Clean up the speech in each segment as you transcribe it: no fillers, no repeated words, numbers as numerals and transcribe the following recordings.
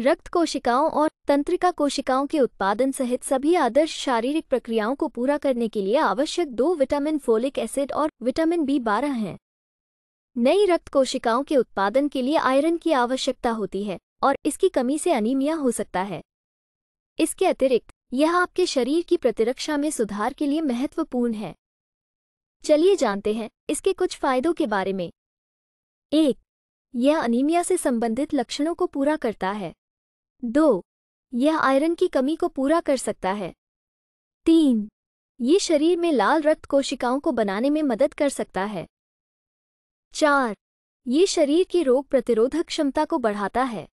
रक्त कोशिकाओं और तंत्रिका कोशिकाओं के उत्पादन सहित सभी आदर्श शारीरिक प्रक्रियाओं को पूरा करने के लिए आवश्यक दो विटामिन फोलिक एसिड और विटामिन B12 हैं। नई रक्त कोशिकाओं के उत्पादन के लिए आयरन की आवश्यकता होती है और इसकी कमी से एनीमिया हो सकता है। इसके अतिरिक्त यह आपके शरीर की प्रतिरक्षा में सुधार के लिए महत्वपूर्ण है। चलिए जानते हैं इसके कुछ फायदों के बारे में। 1. यह एनीमिया से संबंधित लक्षणों को पूरा करता है। 2. यह आयरन की कमी को पूरा कर सकता है। 3. ये शरीर में लाल रक्त कोशिकाओं को बनाने में मदद कर सकता है। 4. ये शरीर की रोग प्रतिरोधक क्षमता को बढ़ाता है।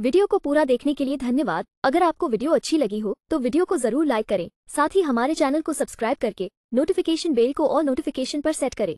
वीडियो को पूरा देखने के लिए धन्यवाद। अगर आपको वीडियो अच्छी लगी हो तो वीडियो को जरूर लाइक करें। साथ ही हमारे चैनल को सब्सक्राइब करके नोटिफिकेशन बेल को ऑल नोटिफिकेशन पर सेट करें।